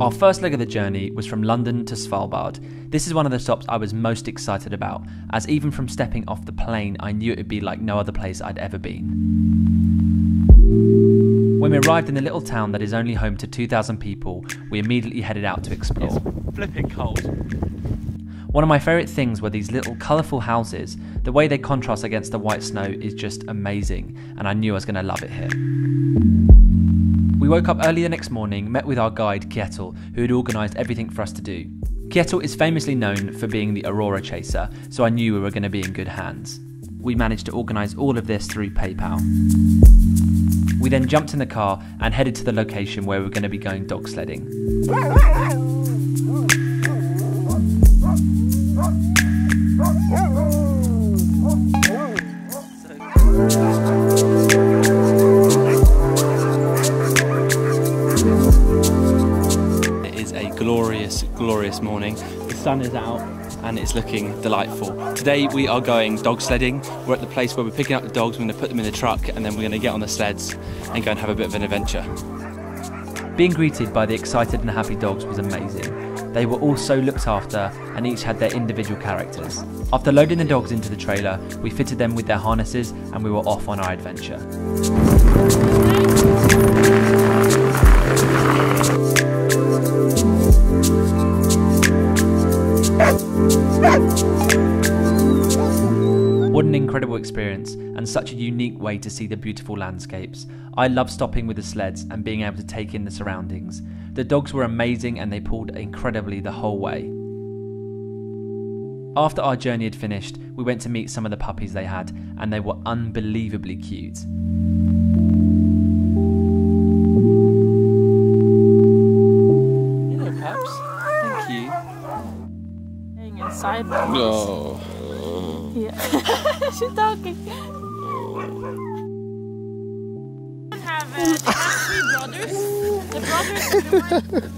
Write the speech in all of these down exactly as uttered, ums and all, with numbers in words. Our first leg of the journey was from London to Svalbard. This is one of the stops I was most excited about, as even from stepping off the plane, I knew it would be like no other place I'd ever been. When we arrived in the little town that is only home to two thousand people, we immediately headed out to explore. It's flipping cold. One of my favourite things were these little colourful houses. The way they contrast against the white snow is just amazing, and I knew I was going to love it here. We woke up early the next morning, met with our guide Kjetil, who had organised everything for us to do. Kjetil is famously known for being the Aurora Chaser, so I knew we were going to be in good hands. We managed to organise all of this through PayPal. We then jumped in the car and headed to the location where we were going to be going dog sledding. Glorious, glorious morning. The sun is out and it's looking delightful. Today we are going dog sledding. We're at the place where we're picking up the dogs, we're going to put them in the truck, and then we're going to get on the sleds and go and have a bit of an adventure. Being greeted by the excited and happy dogs was amazing. They were all so looked after and each had their individual characters. After loading the dogs into the trailer, we fitted them with their harnesses and we were off on our adventure. What an incredible experience, and such a unique way to see the beautiful landscapes. I love stopping with the sleds and being able to take in the surroundings. The dogs were amazing and they pulled incredibly the whole way. After our journey had finished, we went to meet some of the puppies they had, and they were unbelievably cute. Hello pups, thank you. Staying inside now. No. Yeah. She's talking. I have, uh, they have three brothers. The brothers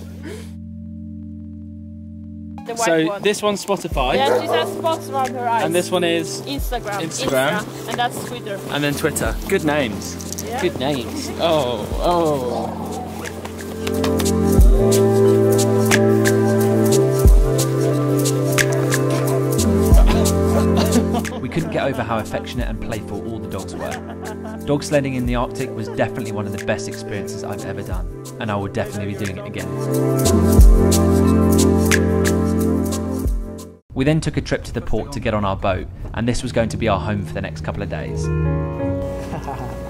the white So one. This one's Spotify. Yeah, she has spots around her eyes. And this one is Instagram. Instagram. Instagram. And that's Twitter. And then Twitter. Good names. Yeah. Good names. Oh, oh. Couldn't get over how affectionate and playful all the dogs were. Dog sledding in the Arctic was definitely one of the best experiences I've ever done, and I will definitely be doing it again. We then took a trip to the port to get on our boat, and this was going to be our home for the next couple of days.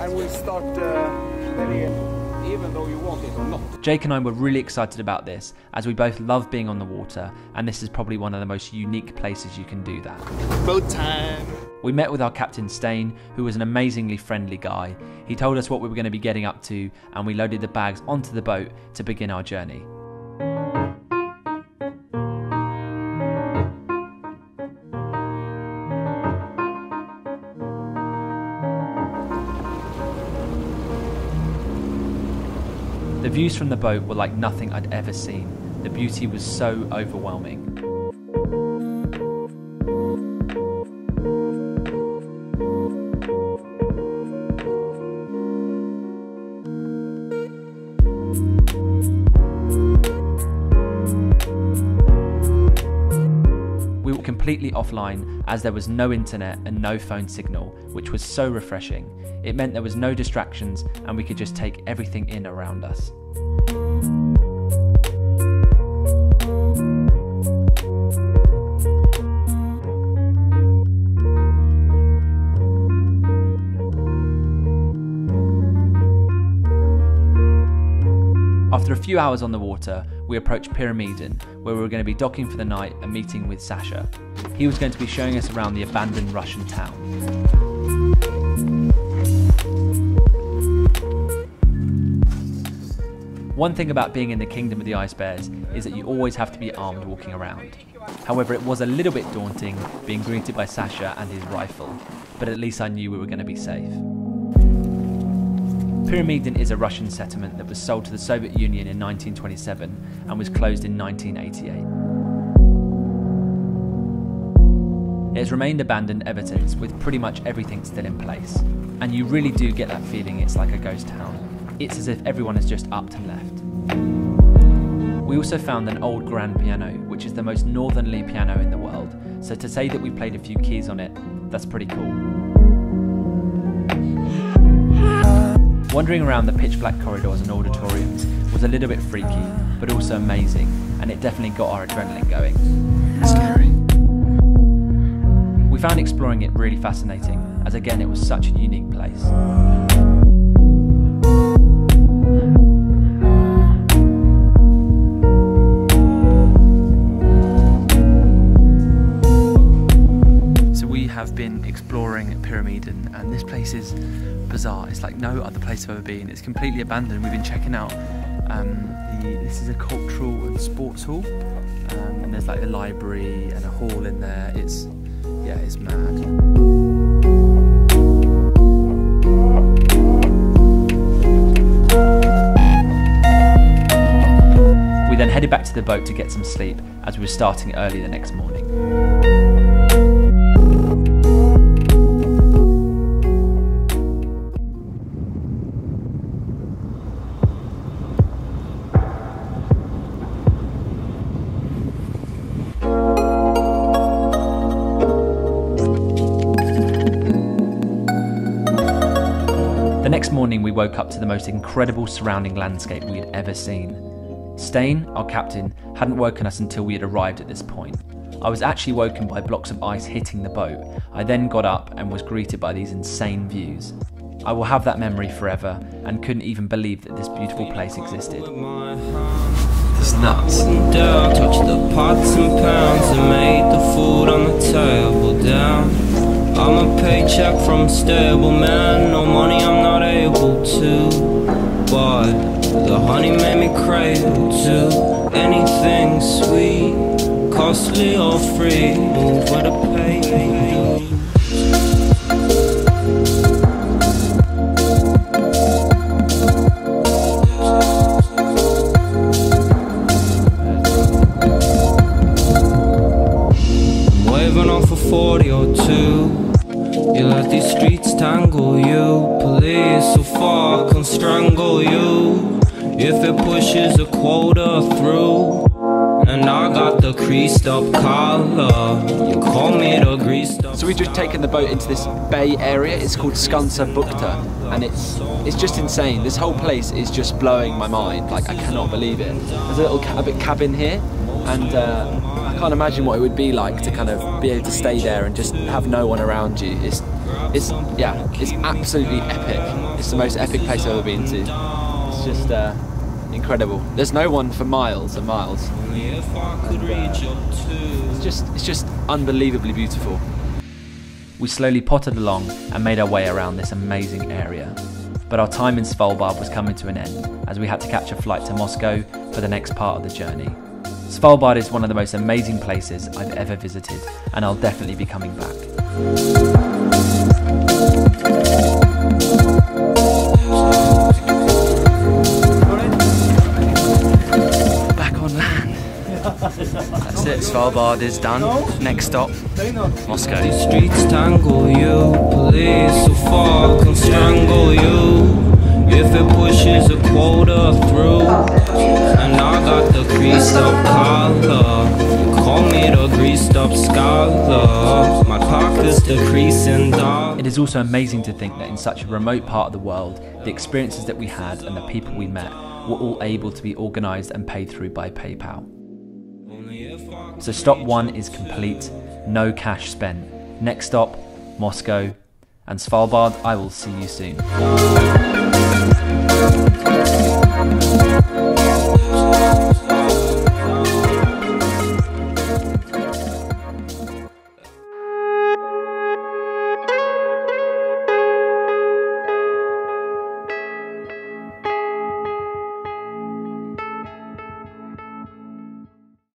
I will start uh, even though you want it or not. Jake and I were really excited about this, as we both love being on the water, and this is probably one of the most unique places you can do that. Boat time! We met with our captain Stein, who was an amazingly friendly guy. He told us what we were going to be getting up to, and we loaded the bags onto the boat to begin our journey. The views from the boat were like nothing I'd ever seen. The beauty was so overwhelming. We were completely offline as there was no internet and no phone signal, which was so refreshing. It meant there was no distractions and we could just take everything in around us. After a few hours on the water, we approached Pyramiden, where we were going to be docking for the night and meeting with Sasha. He was going to be showing us around the abandoned Russian town. One thing about being in the Kingdom of the Ice Bears is that you always have to be armed walking around. However, it was a little bit daunting being greeted by Sasha and his rifle, but at least I knew we were going to be safe. Pyramiden is a Russian settlement that was sold to the Soviet Union in nineteen twenty-seven and was closed in nineteen eighty-eight. It has remained abandoned ever since, with pretty much everything still in place. And you really do get that feeling it's like a ghost town. It's as if everyone has just upped and left. We also found an old grand piano, which is the most northerly piano in the world, so to say that we played a few keys on it, that's pretty cool. Wandering around the pitch black corridors and auditoriums was a little bit freaky, but also amazing, and it definitely got our adrenaline going. Scary. We found exploring it really fascinating, as again it was such a unique place. I've been exploring Pyramiden, and this place is bizarre. It's like no other place I've ever been. It's completely abandoned. We've been checking out um, the, this is a cultural and sports hall, um, and there's like a library and a hall in there. It's, yeah, it's mad. We then headed back to the boat to get some sleep, as we were starting early the next morning. Morning, we woke up to the most incredible surrounding landscape we had ever seen. Stein, our captain, hadn't woken us until we had arrived at this point. I was actually woken by blocks of ice hitting the boat. I then got up and was greeted by these insane views. I will have that memory forever, and couldn't even believe that this beautiful place existed. It's nuts. Touched the pots and pans and made the food on the table down. I'm a paycheck from a stable man, no money I'm not able to. But the honey made me cradle to anything sweet, costly or free, move with a pay. Strangle you if it pushes a quota through, and I got the creased up collar. You call me the greased up. So we've just taken the boat into this bay area. It's called Skansa Bukta, and it's it's just insane. This whole place is just blowing my mind. Like, I cannot believe it. There's a little cabin cabin here, and uh, I can't imagine what it would be like to kind of be able to stay there and just have no one around you. It's It's, yeah, it's absolutely epic. It's the most epic place I've ever been to. It's just uh, incredible. There's no one for miles and miles. And, uh, it's just, it's just unbelievably beautiful. We slowly potted along and made our way around this amazing area. But our time in Svalbard was coming to an end, as we had to catch a flight to Moscow for the next part of the journey. Svalbard is one of the most amazing places I've ever visited, and I'll definitely be coming back. Back on land. That's it, Svalbard is done. Next stop, Moscow. These streets tangle you, police so far can strangle you. If it pushes a quota through, and I got the greased up collar. Call me the greased up scholar. My pocket's decreasing down. It is also amazing to think that in such a remote part of the world, the experiences that we had and the people we met were all able to be organised and paid through by PayPal. So stop one is complete, no cash spent. Next stop, Moscow, and Svalbard, I will see you soon.